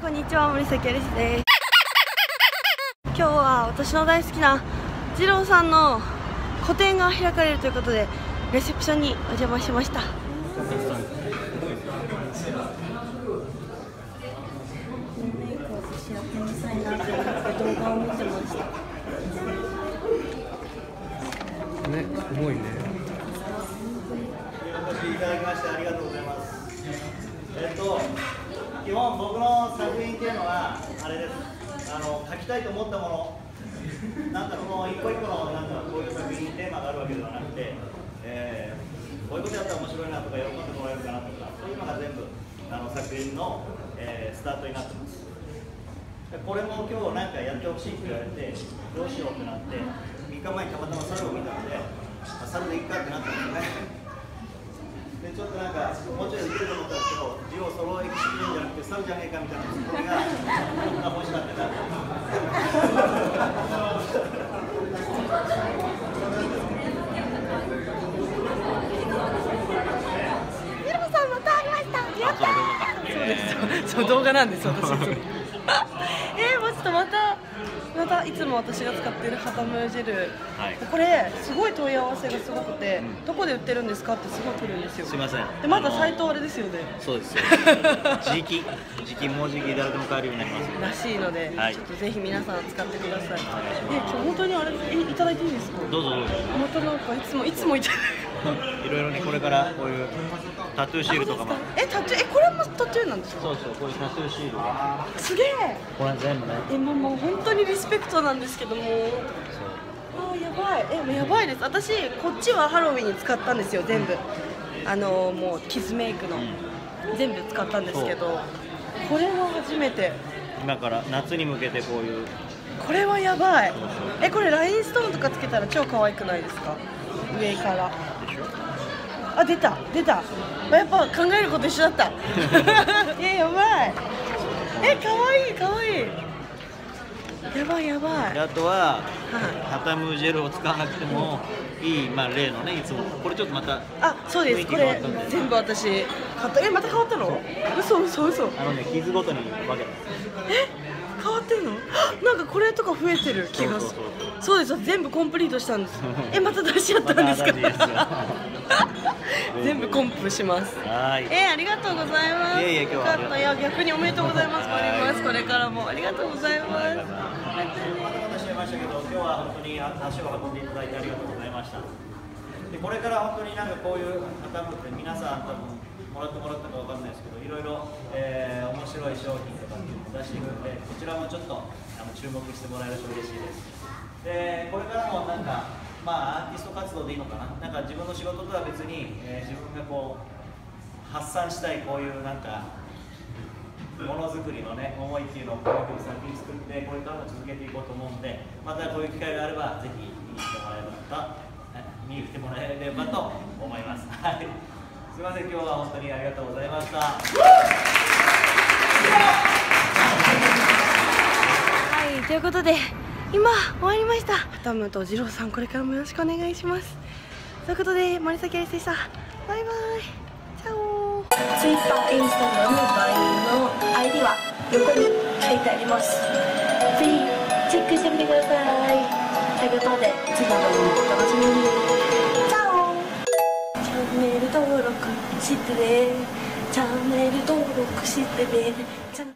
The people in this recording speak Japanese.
こんにちは、森崎有志です。今日は私の大好きな二郎さんの個展が開かれるということで、レセプションにお邪魔しました。ね、重いね。お越しいただきましてありがとうございます。基本僕の作品っていうのはあれです。書きたいと思ったもの、なんかこの一個一個のなんかこういう作品にテーマがあるわけではなくて、こういうことやったら面白いなとか喜んでもらえるかなとか、そういうのが全部作品の、スタートになってます。でこれも今日なんかやってほしいって言われて、どうしようってなって、3日前にたまたま猿を見たので、猿でいっかってなったんですね。でちょっとなんかもうちょい言うと思ったんですけど、字を揃えきれるんじゃなくて猿じゃねえかみたいなツッコミが欲しかったなヒロさんまた会いました。やったー。そう動画なんです私。またいつも私が使っているハタムジェル、はい、これすごい問い合わせがすごくて、どこで売ってるんですかってすごい来るんですよ。すいません。でまだサイトあれですよね。そうですよ。もうじき誰でも買えるようになりますらしいので、はい、ちょっとぜひ皆さん使ってください。本当にあれいただいていいですか。どうぞどうぞ。またなんかいつもいただいて。いろいろねこれからこういうタトゥーシールとかも。これもタトゥーなんですか。そうそうこういうタトゥーシール。すげえ。これ全部ね。もう本当にリスペクトなんですけども。あやばいやばいです。私こっちはハロウィンに使ったんですよ全部。もうキズメイクの全部使ったんですけど、これは初めて。今から夏に向けてこういう。これはやばい。これラインストーンとかつけたら超可愛くないですか。上から。でしょ。あ、出た、やっぱ考えること一緒だったやばいかわいいやばいであとはハタムジェルを使わなくてもいい、まあ例のねいつもこれちょっとまたそうですこれ全部私買ったまた変わったの嘘ね傷ごとに分けた変わってるのなんかこれとか増えてる気がするそうです全部コンプリートしたんですまた出しちゃったんですか全部コンプしますありがとうございますよかった逆におめでとうございますこれからもありがとうございますまたしちゃいましたけど今日は本当に足を運んでいただいてありがとうございましたでこれから本当になんかこういう方も皆さん多分もらったかわかんないですけどいろいろ面白い商品とか出していくのでこちらもちょっと注目してもらえると嬉しいですでこれからもなんか、アーティスト活動でいいのかな、なんか自分の仕事とは別に、自分がこう発散したいこういうなんかものづくりの、ね、思いっていうのをこういうふうに作品作ってこれからも続けていこうと思うんでまたこういう機会があればぜひ見に来てもらえればと思います。はい、すいません今日は本当にありがとうございました。ということで今終わりました。ハタムと二郎さんこれからもよろしくお願いします。ということで森崎有志でした。バイバイ。チャオ。Twitter、Instagram の ID は横に書いてあります。ぜひチェックしてみてください。ということで次回もお楽しみに。チャオ。チャンネル登録してね。